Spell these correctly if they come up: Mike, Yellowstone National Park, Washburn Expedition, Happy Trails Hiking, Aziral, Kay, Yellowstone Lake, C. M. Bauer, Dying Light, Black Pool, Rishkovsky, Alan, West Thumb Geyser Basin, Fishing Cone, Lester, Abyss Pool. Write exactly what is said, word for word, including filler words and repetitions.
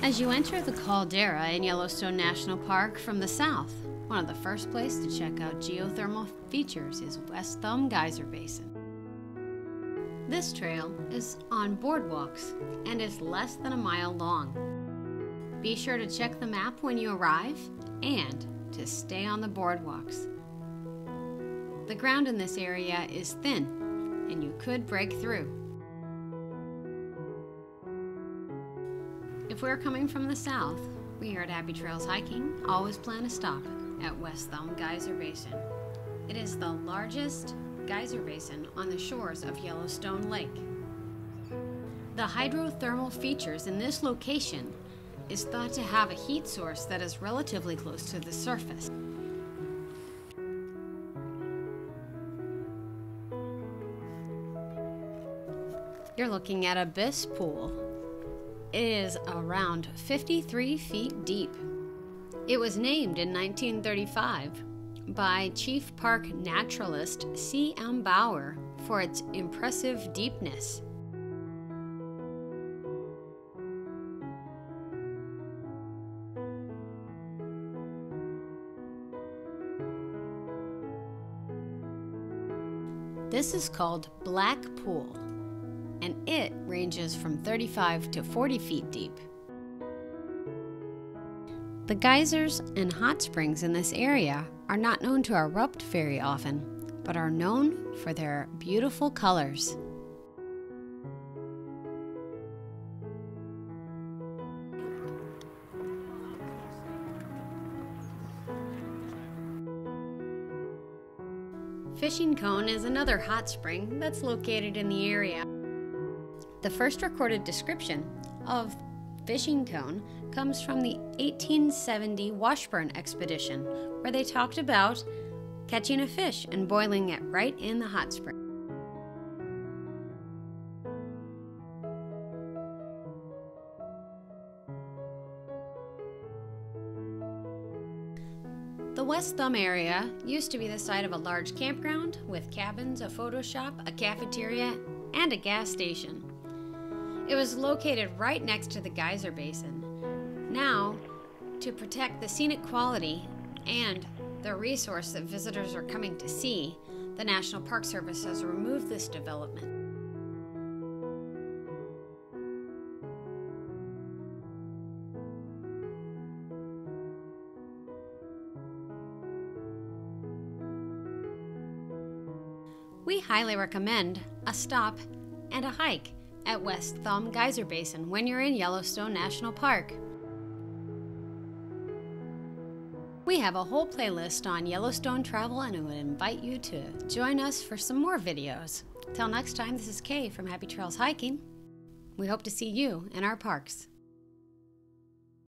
As you enter the caldera in Yellowstone National Park from the south, one of the first places to check out geothermal features is West Thumb Geyser Basin. This trail is on boardwalks and is less than a mile long. Be sure to check the map when you arrive and to stay on the boardwalks. The ground in this area is thin and you could break through. If we're coming from the south, we here at Happy Trails Hiking always plan a stop at West Thumb Geyser Basin. It is the largest geyser basin on the shores of Yellowstone Lake. The hydrothermal features in this location is thought to have a heat source that is relatively close to the surface. You're looking at Abyss Pool. It is around fifty-three feet deep. It was named in nineteen thirty-five by Chief Park Naturalist C. M. Bauer for its impressive deepness. This is called Black Pool, and it ranges from thirty-five to forty feet deep. The geysers and hot springs in this area are not known to erupt very often, but are known for their beautiful colors. Fishing Cone is another hot spring that's located in the area. The first recorded description of Fishing Cone comes from the eighteen seventy Washburn Expedition, where they talked about catching a fish and boiling it right in the hot spring. The West Thumb area used to be the site of a large campground with cabins, a photo shop, a cafeteria, and a gas station. It was located right next to the geyser basin. Now, to protect the scenic quality and the resource that visitors are coming to see, the National Park Service has removed this development. We highly recommend a stop and a hike at West Thumb Geyser Basin when you're in Yellowstone National Park. We have a whole playlist on Yellowstone travel and would invite you to join us for some more videos. Till next time, this is Kay from Happy Trails Hiking. We hope to see you in our parks.